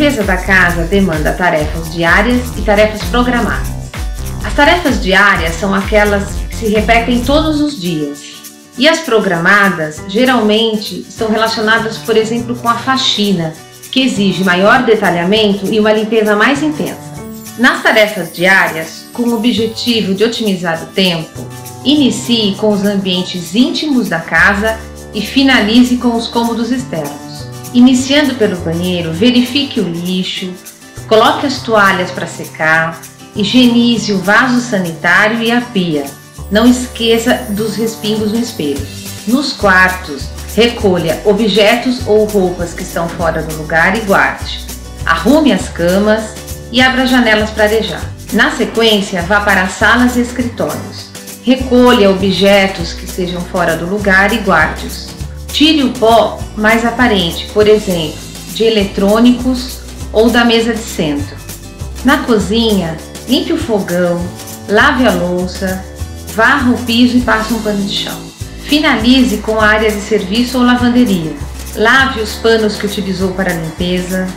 limpeza da casa demanda tarefas diárias e tarefas programadas. As tarefas diárias são aquelas que se repetem todos os dias. E as programadas geralmente estão relacionadas, por exemplo, com a faxina, que exige maior detalhamento e uma limpeza mais intensa. Nas tarefas diárias, com o objetivo de otimizar o tempo, inicie com os ambientes íntimos da casa e finalize com os cômodos externos. Iniciando pelo banheiro, verifique o lixo, coloque as toalhas para secar, higienize o vaso sanitário e a pia. Não esqueça dos respingos no espelho. Nos quartos, recolha objetos ou roupas que estão fora do lugar e guarde. Arrume as camas e abra janelas para arejar. Na sequência, vá para as salas e escritórios. Recolha objetos que estejam fora do lugar e guarde-os. Tire o pó mais aparente, por exemplo, de eletrônicos ou da mesa de centro. Na cozinha, limpe o fogão, lave a louça, varra o piso e passe um pano de chão. Finalize com a área de serviço ou lavanderia. Lave os panos que utilizou para a limpeza,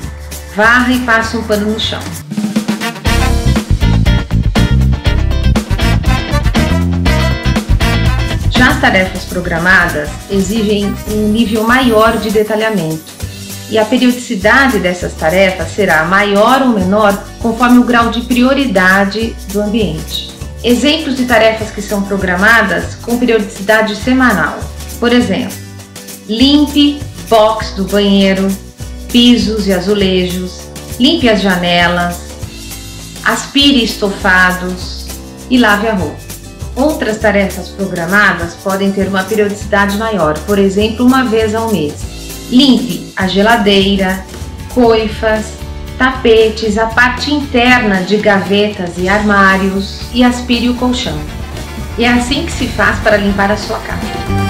varra e passe um pano no chão. Já as tarefas programadas exigem um nível maior de detalhamento e a periodicidade dessas tarefas será maior ou menor conforme o grau de prioridade do ambiente. Exemplos de tarefas que são programadas com periodicidade semanal. Por exemplo, limpe box do banheiro, pisos e azulejos, limpe as janelas, aspire estofados e lave a roupa. Outras tarefas programadas podem ter uma periodicidade maior, por exemplo, uma vez ao mês. Limpe a geladeira, coifas, tapetes, a parte interna de gavetas e armários e aspire o colchão. E é assim que se faz para limpar a sua casa.